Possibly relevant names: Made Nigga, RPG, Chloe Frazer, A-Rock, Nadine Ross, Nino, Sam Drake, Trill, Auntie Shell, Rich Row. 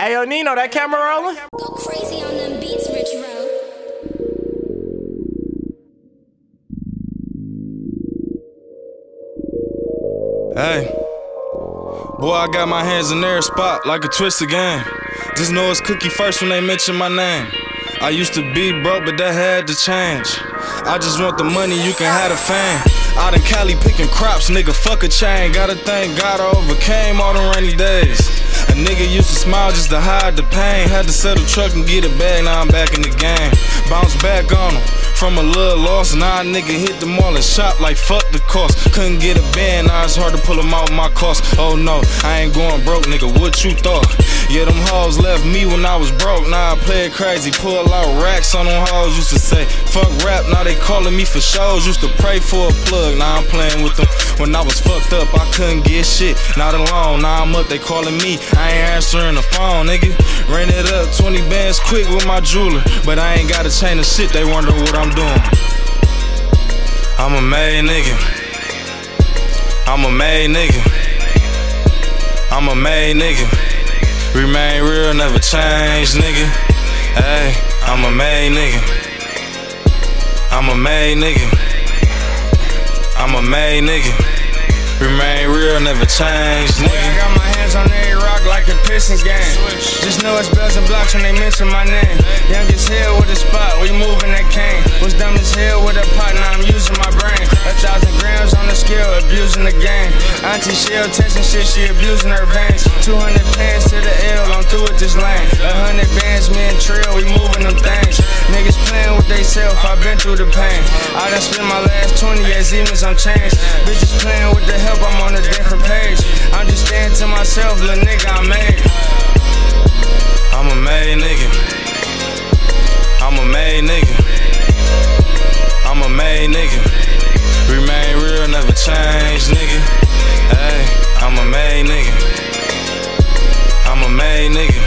Hey, yo, Nino, that camera rolling? Go crazy on them beats, Rich Row. Hey. Boy, I got my hands in every spot like a twisted game. Just know it's cookie first when they mention my name. I used to be broke, but that had to change. I just want the money, you can have the fame. Out in Cali picking crops, nigga, fuck a chain. Gotta thank God I overcame all them rainy days. A nigga used to smile just to hide the pain. Had to sell the truck and get it back, now I'm back in the game. Bounce back on them from a little loss. Now a nigga hit the mall and shop like fuck the cost. Couldn't get a band, now it's hard to pull them out my cost. Oh no, I ain't going broke, nigga, what you thought? Yeah, them hoes left me when I was broke. Now I play it crazy, pull out racks on them hoes. Used to say, fuck rap, now they calling me for shows. Used to pray for a plug, now I'm playing with them. When I was fucked up, I couldn't get shit, not alone. Now I'm up, they calling me, I ain't answering the phone, nigga. Ran it up, 20 bands quick with my jeweler. But I ain't got a chain of shit, they wonder what I'm doing. I'm a made nigga. I'm a made nigga. I'm a made nigga. Remain real, never change, nigga. Hey, I'm a made nigga. I'm a made nigga. I'm a made nigga. Remain real, never change, nigga. I got my hands on A-Rock like the Pistons game. Just know it's bells and blocks when they mention my name. Young as hell with a spot, we moving that cane. Was dumb as hell with a pot, now I'm using my brain. 1,000 grams on the scale, abusing the game. Auntie Shell testing shit, she abusing her veins. 200 pants to the L, I'm through with this lane. 100 bands, me and Trill, we moving them things. Niggas playing with they self, I been through the pain. I done spent my last 20 as demons on chains. Bitches playing with the hell, I'm on a different page. I'm just staying to myself, little nigga, I'm made. I'm a made nigga. I'm a made nigga. I'm a made nigga. Remain real, never change, nigga. Hey, I'm a made nigga. I'm a made nigga.